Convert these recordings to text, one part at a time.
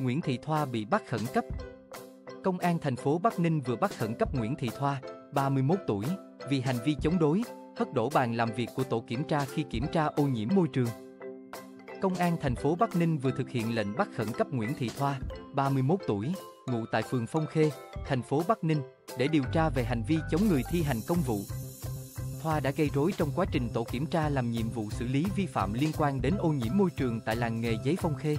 Nguyễn Thị Thoa bị bắt khẩn cấp. Công an thành phố Bắc Ninh vừa bắt khẩn cấp Nguyễn Thị Thoa, 31 tuổi, vì hành vi chống đối, hất đổ bàn làm việc của tổ kiểm tra khi kiểm tra ô nhiễm môi trường. Công an thành phố Bắc Ninh vừa thực hiện lệnh bắt khẩn cấp Nguyễn Thị Thoa, 31 tuổi, ngụ tại phường Phong Khê, thành phố Bắc Ninh, để điều tra về hành vi chống người thi hành công vụ. Thoa đã gây rối trong quá trình tổ kiểm tra làm nhiệm vụ xử lý vi phạm liên quan đến ô nhiễm môi trường tại làng nghề giấy Phong Khê.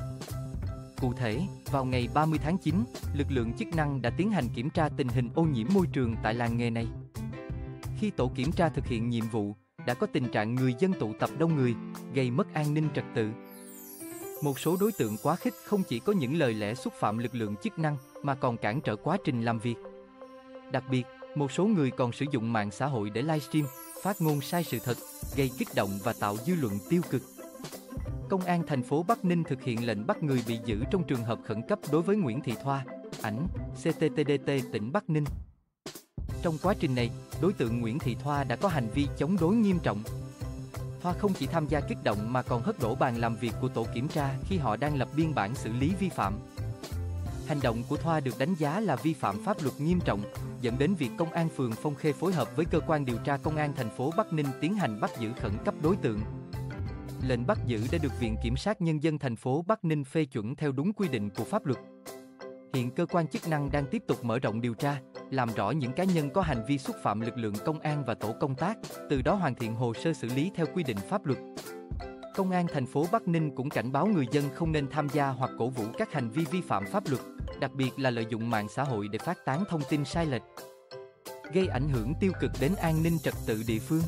Cụ thể, vào ngày 30 tháng 9, lực lượng chức năng đã tiến hành kiểm tra tình hình ô nhiễm môi trường tại làng nghề này. Khi tổ kiểm tra thực hiện nhiệm vụ, đã có tình trạng người dân tụ tập đông người, gây mất an ninh trật tự. Một số đối tượng quá khích không chỉ có những lời lẽ xúc phạm lực lượng chức năng mà còn cản trở quá trình làm việc. Đặc biệt, một số người còn sử dụng mạng xã hội để livestream, phát ngôn sai sự thật, gây kích động và tạo dư luận tiêu cực. Công an thành phố Bắc Ninh thực hiện lệnh bắt người bị giữ trong trường hợp khẩn cấp đối với Nguyễn Thị Thoa, ảnh CTTDT tỉnh Bắc Ninh. Trong quá trình này, đối tượng Nguyễn Thị Thoa đã có hành vi chống đối nghiêm trọng. Thoa không chỉ tham gia kích động mà còn hất đổ bàn làm việc của tổ kiểm tra khi họ đang lập biên bản xử lý vi phạm. Hành động của Thoa được đánh giá là vi phạm pháp luật nghiêm trọng, dẫn đến việc Công an phường Phong Khê phối hợp với cơ quan điều tra Công an thành phố Bắc Ninh tiến hành bắt giữ khẩn cấp đối tượng. Lệnh bắt giữ đã được Viện Kiểm sát Nhân dân thành phố Bắc Ninh phê chuẩn theo đúng quy định của pháp luật. Hiện cơ quan chức năng đang tiếp tục mở rộng điều tra, làm rõ những cá nhân có hành vi xúc phạm lực lượng công an và tổ công tác, từ đó hoàn thiện hồ sơ xử lý theo quy định pháp luật. Công an thành phố Bắc Ninh cũng cảnh báo người dân không nên tham gia hoặc cổ vũ các hành vi vi phạm pháp luật, đặc biệt là lợi dụng mạng xã hội để phát tán thông tin sai lệch, gây ảnh hưởng tiêu cực đến an ninh trật tự địa phương.